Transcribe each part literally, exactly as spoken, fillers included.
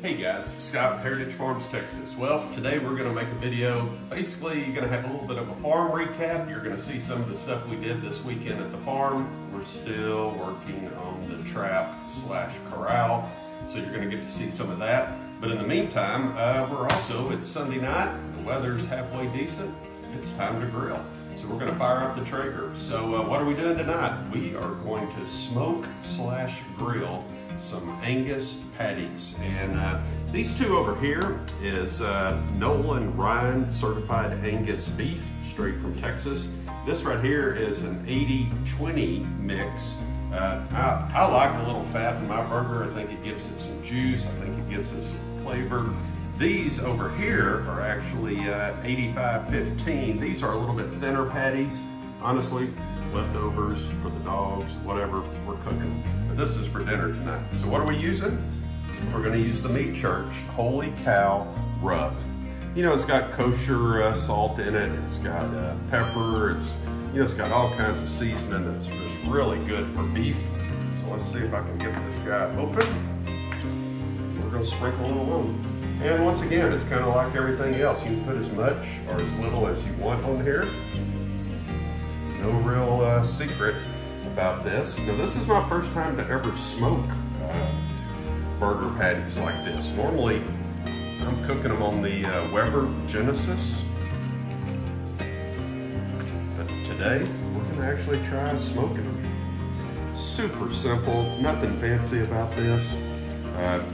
Hey guys, Scott, Heritage Farms Texas. Well, today we're going to make a video. Basically, you're going to have a little bit of a farm recap. You're going to see some of the stuff we did this weekend at the farm. We're still working on the trap slash corral, so you're going to get to see some of that. But in the meantime, uh, we're also, it's Sunday night, the weather's halfway decent, it's time to grill. So we're going to fire up the Traeger. So uh, what are we doing tonight? We are going to smoke slash grill some Angus patties, and uh, these two over here is uh, Nolan Ryan certified Angus beef straight from Texas. This right here is an eighty twenty mix. Uh, I, I like a little fat in my burger. I think it gives it some juice. I think it gives it some flavor. These over here are actually uh, eighty-five fifteen. These are a little bit thinner patties. Honestly, leftovers for the dogs, whatever we're cooking. But this is for dinner tonight. So what are we using? We're gonna use the Meat Church Holy Cow Rub. You know, it's got kosher uh, salt in it. It's got uh, pepper. It's, you know, it's got all kinds of seasoning. It's really good for beef. So let's see if I can get this guy open. We're gonna sprinkle a little on. And once again, it's kind of like everything else. You can put as much or as little as you want on here. No real uh, secret about this. Now, this is my first time to ever smoke uh, burger patties like this. Normally, I'm cooking them on the uh, Weber Genesis. But today, we're gonna actually try smoking them. Super simple, nothing fancy about this. Uh,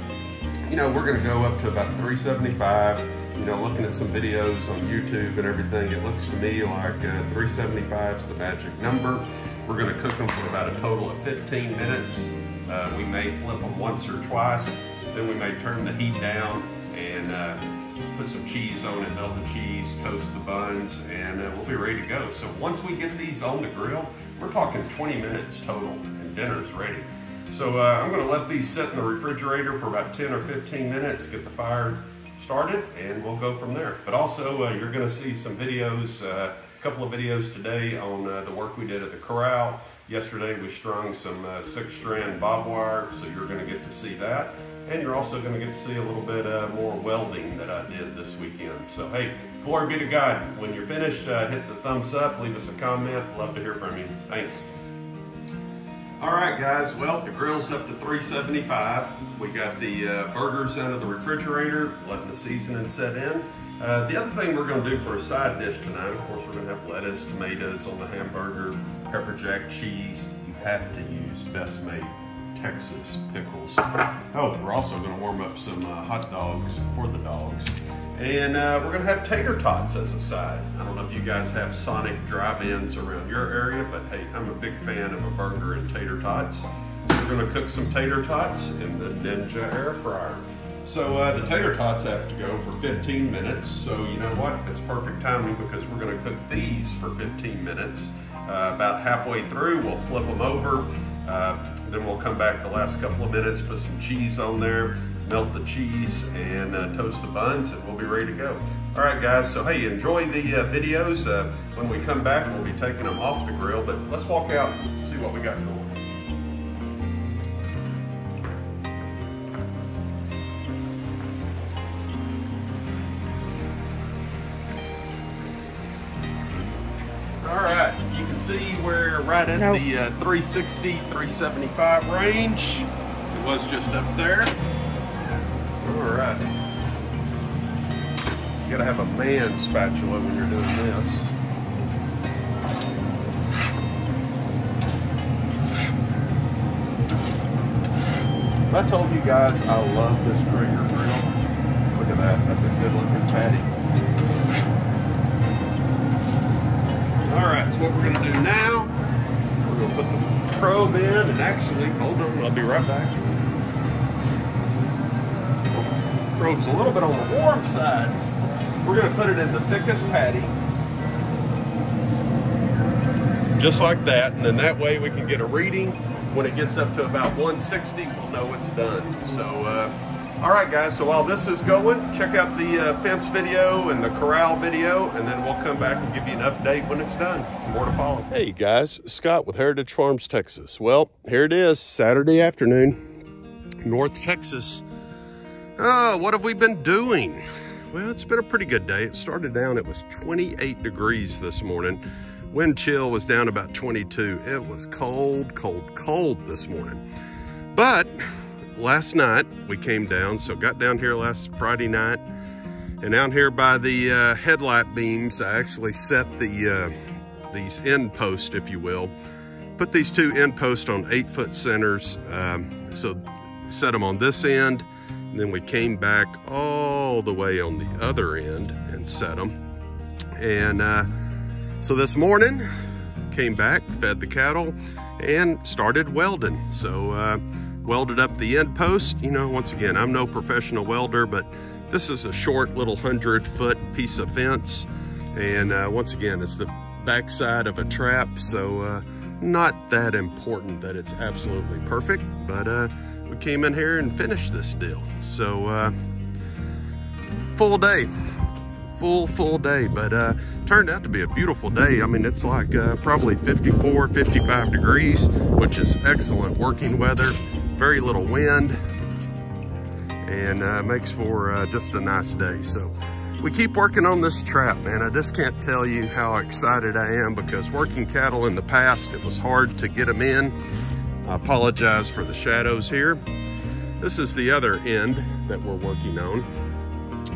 you know, we're gonna go up to about three seventy-five. You know, looking at some videos on YouTube and everything, it looks to me like uh, three seventy-five is the magic number. We're going to cook them for about a total of fifteen minutes. Uh, we may flip them once or twice. Then we may turn the heat down and uh, put some cheese on it, melt the cheese, toast the buns, and uh, we'll be ready to go. So once we get these on the grill, we're talking twenty minutes total, and dinner's ready. So uh, I'm going to let these sit in the refrigerator for about ten or fifteen minutes, get the fire started, and we'll go from there. But also, uh, you're going to see some videos, uh, a couple of videos today on uh, the work we did at the corral. Yesterday we strung some uh, six-strand barbed wire, so you're going to get to see that. And you're also going to get to see a little bit uh, more welding that I did this weekend. So hey, glory be to God. When you're finished, uh, hit the thumbs up, leave us a comment. Love to hear from you. Thanks. All right, guys, well, the grill's up to three seventy-five. We got the uh, burgers out of the refrigerator, letting the seasoning set in. Uh, the other thing we're gonna do for a side dish tonight, of course, we're gonna have lettuce, tomatoes on the hamburger, pepper jack cheese. You have to use Best Made Texas pickles. Oh, we're also gonna warm up some uh, hot dogs for the dogs. And uh, we're gonna have tater tots as a side. I don't know if you guys have Sonic drive-ins around your area, but hey, I'm a big fan of a burger and tater tots. So we're gonna cook some tater tots in the Ninja Air Fryer. So uh, the tater tots have to go for fifteen minutes. So you know what? It's perfect timing because we're gonna cook these for fifteen minutes. Uh, about halfway through, we'll flip them over. Uh, then we'll come back the last couple of minutes, put some cheese on there, melt the cheese, and uh, toast the buns, and we'll be ready to go. All right, guys, so hey, enjoy the uh, videos. Uh, when we come back, we'll be taking them off the grill, but let's walk out and see what we got going. All right, you can see we're right at nope. the uh, three sixty, three seventy-five range. It was just up there. All right. You gotta have a man spatula when you're doing this. I told you guys I love this Traeger grill. Look at that, that's a good looking patty. All right, so what we're gonna do now, we're gonna put the probe in, and actually, hold on, I'll be right back. Probe's a little bit on the warm side. We're gonna put it in the thickest patty. Just like that, and then that way we can get a reading. When it gets up to about one sixty, we'll know it's done. So, uh, all right guys, so while this is going, check out the uh, fence video and the corral video, and then we'll come back and give you an update when it's done. More to follow. Hey guys, Scott with Heritage Farms, Texas. Well, here it is, Saturday afternoon, North Texas. Oh, what have we been doing? Well, it's been a pretty good day. It started down, it was twenty-eight degrees this morning. Wind chill was down about twenty-two. It was cold, cold, cold this morning. But last night we came down, so got down here last Friday night, and down here by the uh, headlight beams, I actually set the uh, these end posts, if you will. Put these two end posts on eight foot centers. Um, so set them on this end, and then we came back all the way on the other end and set them. And uh, so this morning, came back, fed the cattle, and started welding. So uh, welded up the end post. You know, once again, I'm no professional welder, but this is a short little hundred foot piece of fence. And uh, once again, it's the backside of a trap, so uh, not that important that it's absolutely perfect, but uh, we came in here and finished this deal. So uh, full day, full, full day, but uh, turned out to be a beautiful day. I mean, it's like uh, probably fifty-four, fifty-five degrees, which is excellent working weather, very little wind, and uh, makes for uh, just a nice day. So we keep working on this trap, man. I just can't tell you how excited I am, because working cattle in the past, it was hard to get them in. I apologize for the shadows here. This is the other end that we're working on.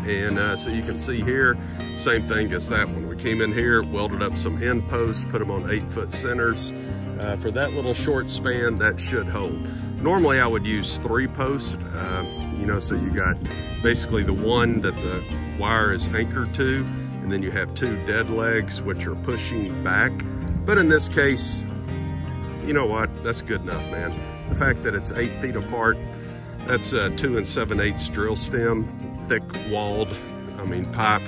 And uh, so you can see here, same thing as that one. We came in here, welded up some end posts, put them on eight foot centers. Uh, for that little short span, that should hold. Normally I would use three posts, uh, you know, so you got basically the one that the wire is anchored to, and then you have two dead legs, which are pushing back. But in this case, you know what? That's good enough, man. The fact that it's eight feet apart, that's a two and seven eighths drill stem, thick walled, I mean, pipe.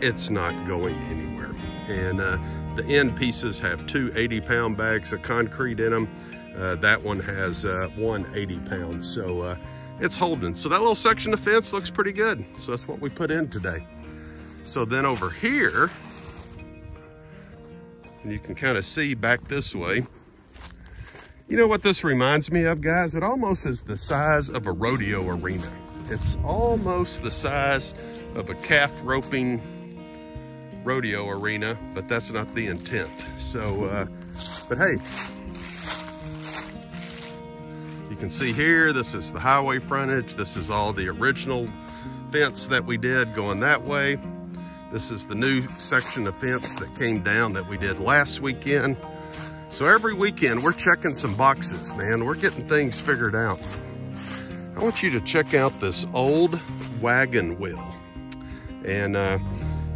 It's not going anywhere. And uh, the end pieces have two eighty pound bags of concrete in them. Uh, that one has uh, one eighty pound, so uh, it's holding. So that little section of fence looks pretty good. So that's what we put in today. So then over here, and you can kind of see back this way, you know what this reminds me of, guys? It almost is the size of a rodeo arena. It's almost the size of a calf roping rodeo arena, but that's not the intent. So, uh, but hey, you can see here, this is the highway frontage. This is all the original fence that we did going that way. This is the new section of fence that came down that we did last weekend. So every weekend we're checking some boxes, man. We're getting things figured out. I want you to check out this old wagon wheel. And uh,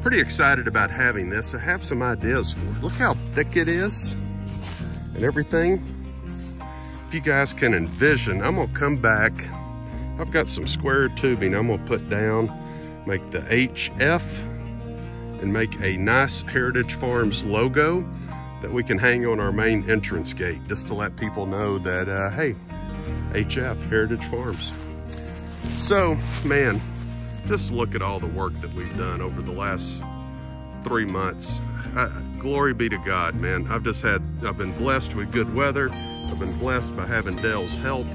pretty excited about having this. I have some ideas for it. Look how thick it is and everything. You guys can envision, I'm gonna come back, I've got some square tubing I'm gonna put down, make the H F, and make a nice Heritage Farms logo that we can hang on our main entrance gate, just to let people know that uh, hey, H F, Heritage Farms. So man, just look at all the work that we've done over the last three months. I, glory be to God, man. I've just had, I've been blessed with good weather. I've been blessed by having Dale's help,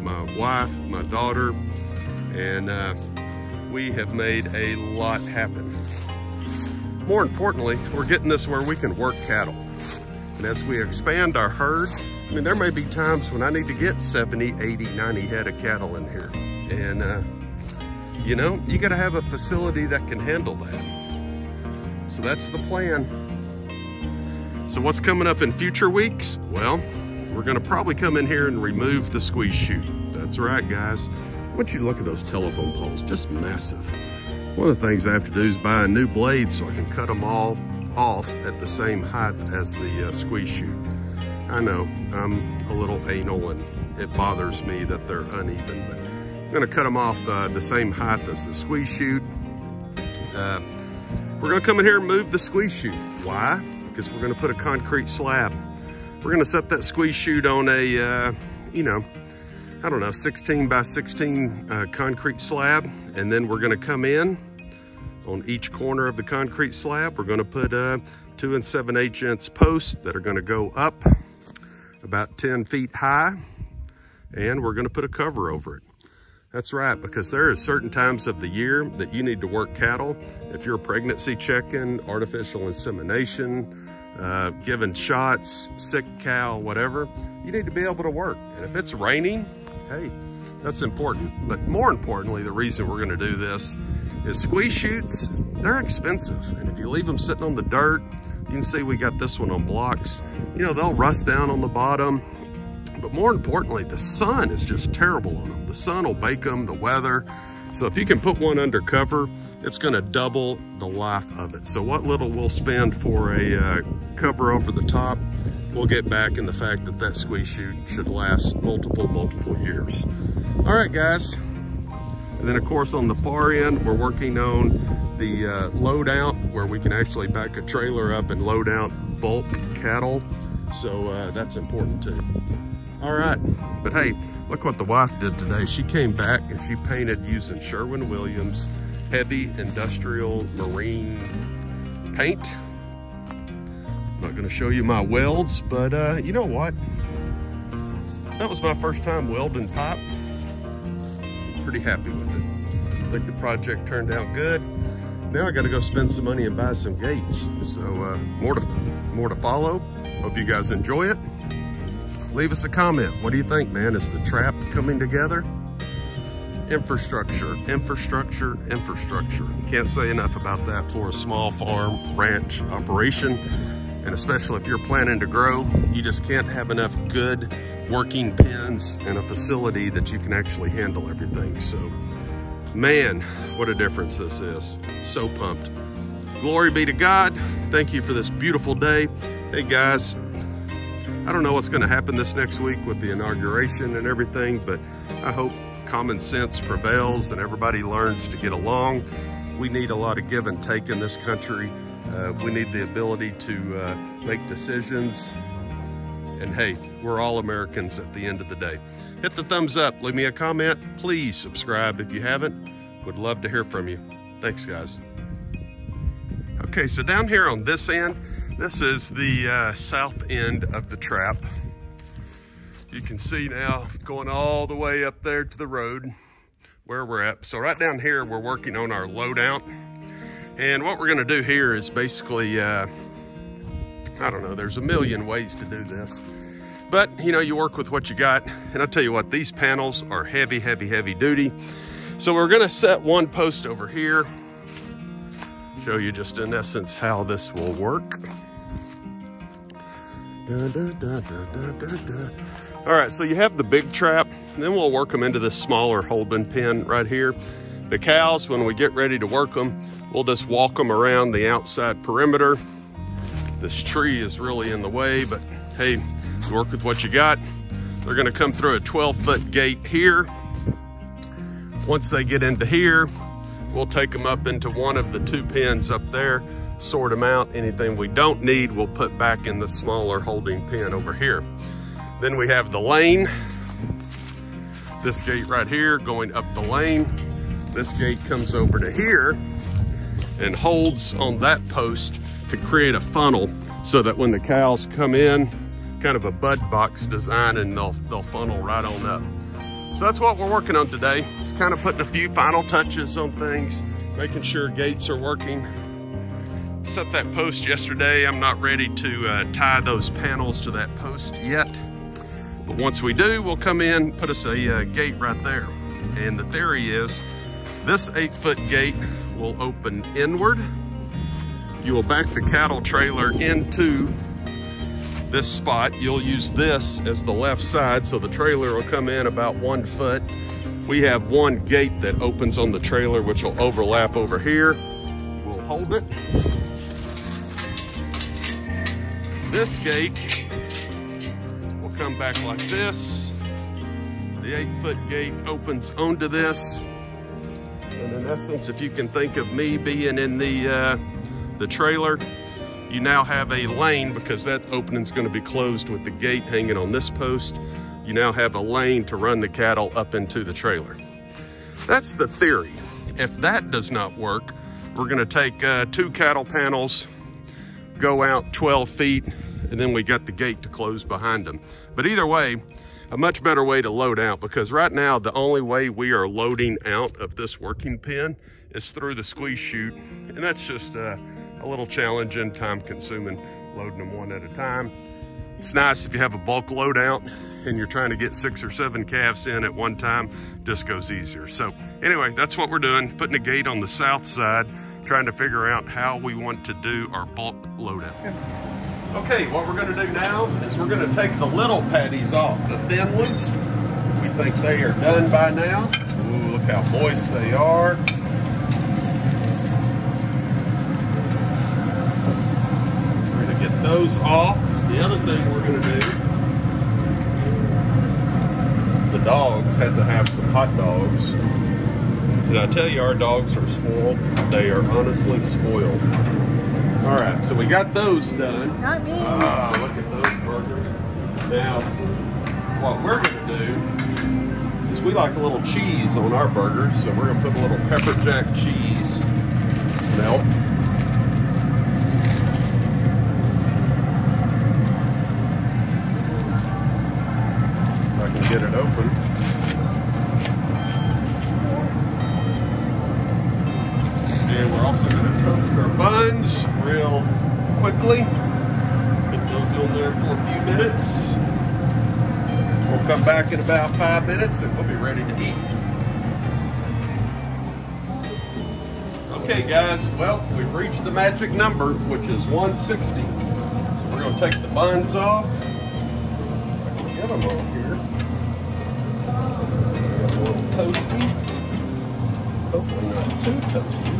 my wife, my daughter, and uh, we have made a lot happen. More importantly, we're getting this where we can work cattle. And as we expand our herd, I mean, there may be times when I need to get seventy, eighty, ninety head of cattle in here. And, uh, you know, you gotta have a facility that can handle that. So that's the plan. So what's coming up in future weeks? Well, we're gonna probably come in here and remove the squeeze chute. That's right, guys. I want you to look at those telephone poles, just massive. One of the things I have to do is buy a new blade so I can cut them all off at the same height as the uh, squeeze chute. I know, I'm a little anal and it bothers me that they're uneven, but I'm gonna cut them off uh, the same height as the squeeze chute. Uh, we're gonna come in here and move the squeeze chute. Why? Because we're gonna put a concrete slab. We're gonna set that squeeze chute on a, uh, you know, I don't know, sixteen by sixteen uh, concrete slab. And then we're gonna come in on each corner of the concrete slab. We're gonna put uh, two and seven eighth inch posts that are gonna go up about ten feet high. And we're gonna put a cover over it. That's right, because there are certain times of the year that you need to work cattle. If you're pregnancy checking, artificial insemination, uh, giving shots, sick cow, whatever, you need to be able to work. And if it's raining, hey, that's important. But more importantly, the reason we're gonna do this is squeeze chutes, they're expensive. And if you leave them sitting on the dirt, you can see we got this one on blocks. You know, they'll rust down on the bottom. But more importantly, the sun is just terrible on them. The sun will bake them, the weather. So if you can put one under cover, it's gonna double the life of it. So what little we'll spend for a uh, cover over the top, we'll get back in the fact that that squeeze chute should last multiple, multiple years. All right, guys. And then of course on the far end, we're working on the uh, load out, where we can actually back a trailer up and load out bulk cattle. So uh, that's important too. All right, but hey, look what the wife did today. She came back and she painted using Sherwin-Williams heavy industrial marine paint. I'm not gonna show you my welds, but uh, you know what? That was my first time welding pipe. Pretty happy with it. I think the project turned out good. Now I gotta go spend some money and buy some gates. So uh, more to, more to follow. Hope you guys enjoy it. Leave us a comment. What do you think, man? Is the trap coming together? Infrastructure, infrastructure, infrastructure. Can't say enough about that for a small farm, ranch operation. And especially if you're planning to grow, you just can't have enough good working pens and a facility that you can actually handle everything. So, man, what a difference this is. So pumped. Glory be to God. Thank you for this beautiful day. Hey, guys. I don't know what's going to happen this next week with the inauguration and everything, but I hope common sense prevails and everybody learns to get along. We need a lot of give and take in this country. Uh, we need the ability to uh, make decisions. And hey, we're all Americans at the end of the day. Hit the thumbs up, leave me a comment. Please subscribe if you haven't. Would love to hear from you. Thanks, guys. Okay, so down here on this end, this is the uh, south end of the trap. You can see now going all the way up there to the road where we're at. So right down here, we're working on our load out. And what we're gonna do here is basically, uh, I don't know, there's a million ways to do this. But you know, you work with what you got. And I'll tell you what, these panels are heavy, heavy, heavy duty. So we're gonna set one post over here. Show you just in essence how this will work. Da, da, da, da, da, da, da. All right, so you have the big trap, and then we'll work them into this smaller Holden pen right here. The cows, when we get ready to work them, we'll just walk them around the outside perimeter. This tree is really in the way, but hey, work with what you got. They're gonna come through a twelve foot gate here. Once they get into here, we'll take them up into one of the two pens up there, sort them out. Anything we don't need, we'll put back in the smaller holding pen over here. Then we have the lane. This gate right here going up the lane. This gate comes over to here and holds on that post to create a funnel so that when the cows come in, kind of a bud box design, and they'll, they'll funnel right on up. So that's what we're working on today. It's kind of putting a few final touches on things, making sure gates are working. Set that post yesterday. I'm not ready to uh, tie those panels to that post yet. But once we do, we'll come in, put us a uh, gate right there. And the theory is this eight foot gate will open inward. You will back the cattle trailer into this spot. You'll use this as the left side, so the trailer will come in about one foot. We have one gate that opens on the trailer, which will overlap over here. We'll hold it. This gate will come back like this. The eight foot gate opens onto this. And in essence, if you can think of me being in the, uh, the trailer, you now have a lane, because that opening's going to be closed with the gate hanging on this post. You now have a lane to run the cattle up into the trailer. That's the theory. If that does not work, we're going to take uh, two cattle panels, go out twelve feet, and then we got the gate to close behind them. But either way, a much better way to load out, because right now the only way we are loading out of this working pen is through the squeeze chute, and that's just uh, a little challenging, time consuming, loading them one at a time. It's nice if you have a bulk load out and you're trying to get six or seven calves in at one time, just goes easier. So anyway, that's what we're doing, putting a gate on the south side, trying to figure out how we want to do our bulk load out. Okay, what we're gonna do now is we're gonna take the little patties off, the thin ones. We think they are done by now. Ooh, look how moist they are. We're gonna get those off. The other thing we're gonna do, the dogs had to have some hot dogs. Did I tell you our dogs are spoiled? They are honestly spoiled. All right, so we got those done. Not me. Ah, look at those burgers. Now, what we're gonna do is we like a little cheese on our burgers, so we're gonna put a little pepper jack cheese melt. If I can get it open. And we're also going to toast our buns real quickly. Put those on there for a few minutes. We'll come back in about five minutes and we'll be ready to eat. Okay guys, well, we've reached the magic number, which is one sixty. So we're going to take the buns off. I can get them off here. Got a little toasty. Hopefully not too toasty.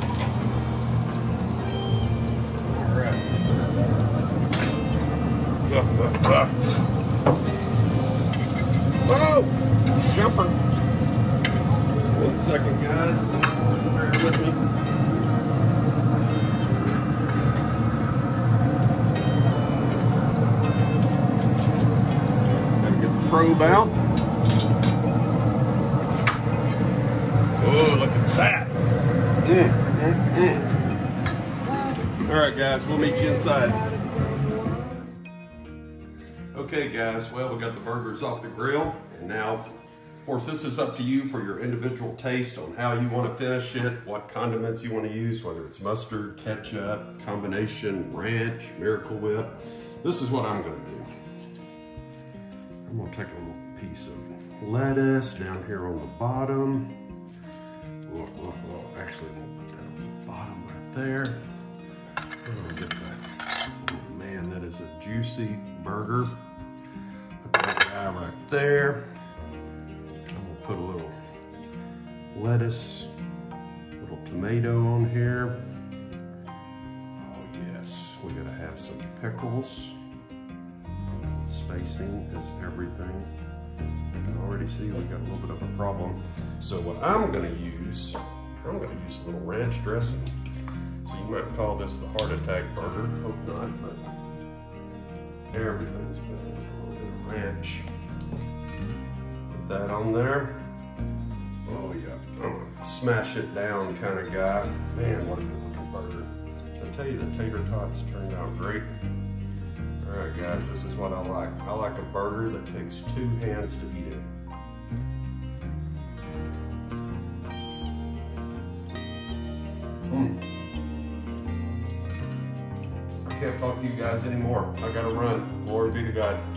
Uh, uh, uh. Whoa! Jumper! One second, guys. Bear with me. Gotta get the probe out. Oh, look at that! Mm, mm, mm. Alright, guys, we'll meet you inside. Okay guys, well, we got the burgers off the grill, and now, of course, this is up to you for your individual taste on how you want to finish it, what condiments you want to use, whether it's mustard, ketchup, combination, ranch, Miracle Whip. This is what I'm going to do. I'm going to take a little piece of lettuce down here on the bottom. Well, well, well, actually, we'll put that on the bottom right there. I'm going to get that. Oh, man, that is a juicy burger. Right there. I'm gonna put a little lettuce, a little tomato on here. Oh yes, we gotta have some pickles. Spacing is everything. I can already see we got a little bit of a problem. So what I'm gonna use, I'm gonna use a little ranch dressing. So you might call this the heart attack burger. Hope not, but everything's better with a little bit of ranch. Put that on there. Oh yeah, I'm a smash it down kind of guy. Man, what a good looking burger. I tell you, the tater tots turned out great. All right guys, this is what I like. I like a burger that takes two hands to eat it. Mm. I can't talk to you guys anymore. I gotta run. Glory be to God.